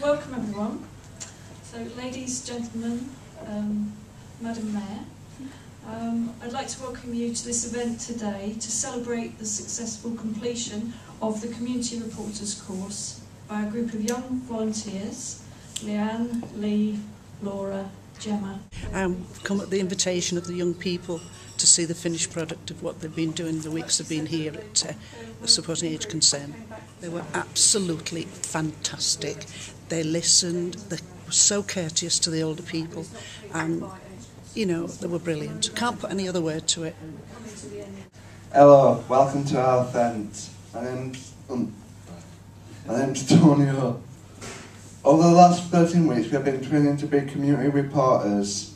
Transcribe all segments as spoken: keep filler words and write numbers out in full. Welcome everyone. So ladies, gentlemen, um, Madam Mayor, um, I'd like to welcome you to this event today to celebrate the successful completion of the Community Reporters course by a group of young volunteers, Leanne, Lee, Laura, Gemma. Um, come at the invitation of the young people to see the finished product of what they've been doing the weeks they've been here at uh, supporting Age Concern. They were absolutely fantastic. They listened, they were so courteous to the older people, and you know, they were brilliant. Can't put any other word to it. Hello, welcome to our event. My name's, um, my name's Antonio. Over the last thirteen weeks, we have been training to be community reporters.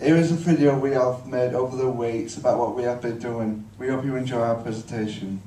Here is a video we have made over the weeks about what we have been doing. We hope you enjoy our presentation.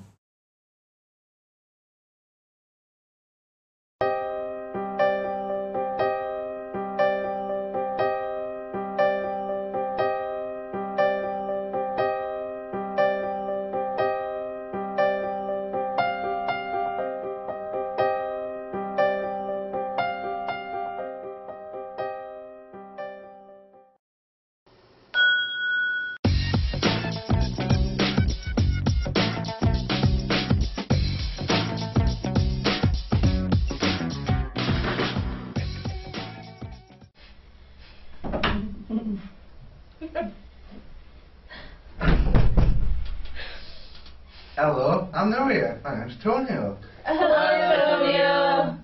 Hello, I'm Maria. My name's Tonya. Hello, Antonio.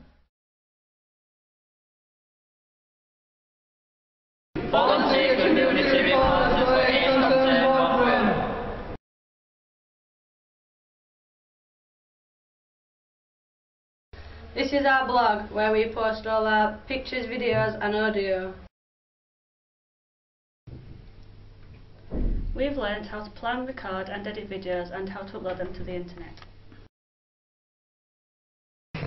Volunteer Community Reporters for Age Concern Rotherham. This is our blog where we post all our pictures, videos and audio. We've learned how to plan, record and edit videos and how to upload them to the internet.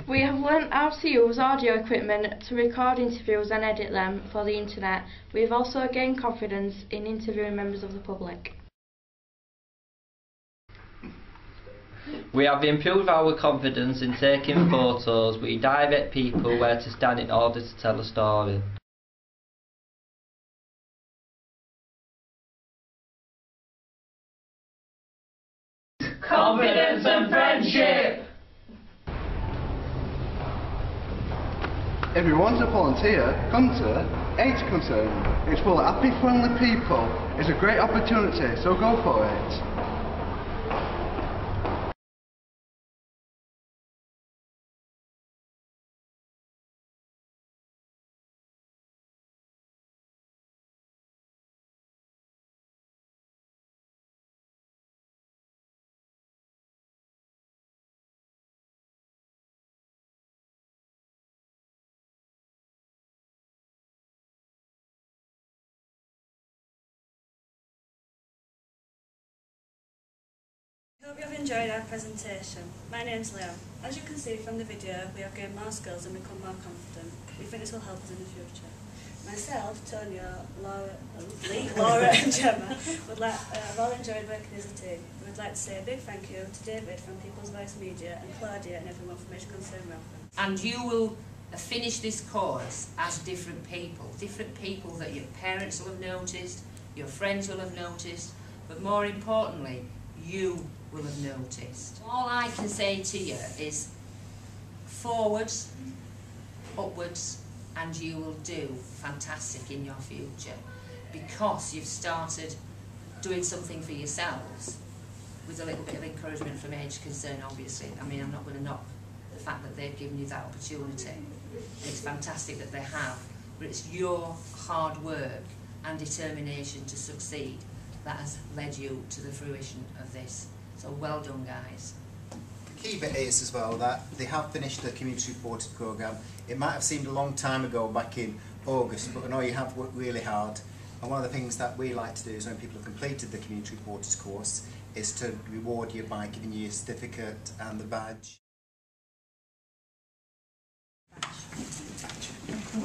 We have learned how to use audio equipment to record interviews and edit them for the internet. We have also gained confidence in interviewing members of the public. We have improved our confidence in taking photos. We direct people where to stand in order to tell a story. Confidence and friendship! If you want to volunteer, come to Age Concern. It's full of happy, friendly people. It's a great opportunity, so go for it. Hope you have enjoyed our presentation. My name's Leo. As you can see from the video, we have gained more skills and become more confident. We think this will help us in the future. Myself, Tonya, Laura, Lee, Laura and Gemma would like, uh, have all enjoyed working as a team. We would like to say a big thank you to David from People's Voice Media and Claudia and everyone from Age Concern Rotherham. And you will finish this course as different people. Different people that your parents will have noticed, your friends will have noticed, but more importantly, you will have noticed. All I can say to you is forwards, upwards, and you will do fantastic in your future because you've started doing something for yourselves with a little bit of encouragement from Age Concern, obviously. I mean, I'm not going to knock the fact that they've given you that opportunity. It's fantastic that they have, but it's your hard work and determination to succeed that has led you to the fruition of this. So well done, guys. The key bit is as well that they have finished the community reporters programme. It might have seemed a long time ago back in August, but I know you have worked really hard. And one of the things that we like to do is when people have completed the community reporters course is to reward you by giving you a certificate and the badge. badge. badge. I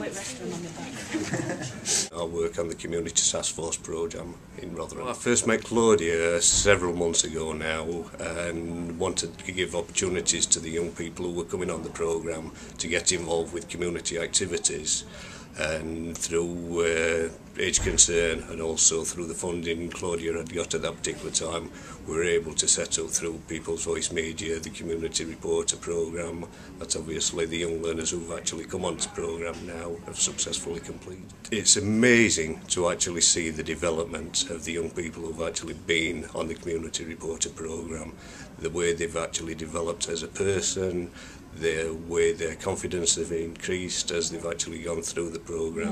work on the Community Task Force programme in Rotherham. I first met Claudia several months ago now and wanted to give opportunities to the young people who were coming on the programme to get involved with community activities, and through uh, Age Concern and also through the funding Claudia had got at that particular time, we were able to set up through People's Voice Media, the Community Reporter programme, that obviously the young learners who've actually come on to the programme now have successfully completed. It's amazing to actually see the development of the young people who've actually been on the Community Reporter programme, the way they've actually developed as a person, the way their confidence has increased as they've actually gone through the programme.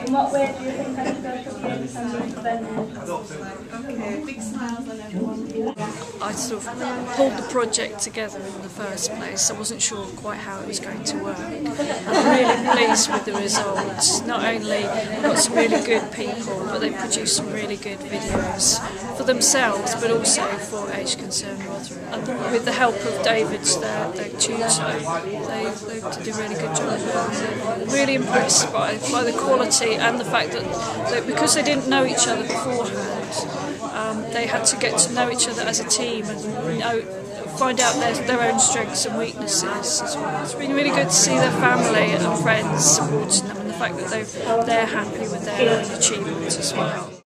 In what way do you think I should go to the other side of them? Big smiles on everyone. I sort of pulled the project together in the first place. I wasn't sure quite how it was going to work. I'm really pleased with the results. Not only got some really good people, but they produced some really good videos for themselves, but also for Age Concern Rotherham. And with the help of David, their, their tutor, they, they did a really good job. I'm really impressed by, by the quality and the fact that, that because they didn't know each other beforehand, um, they had to get to know each other as a team and know, find out their, their own strengths and weaknesses as well. It's been really good to see their family and friends supporting them, and the fact that they're happy with their own achievements as well.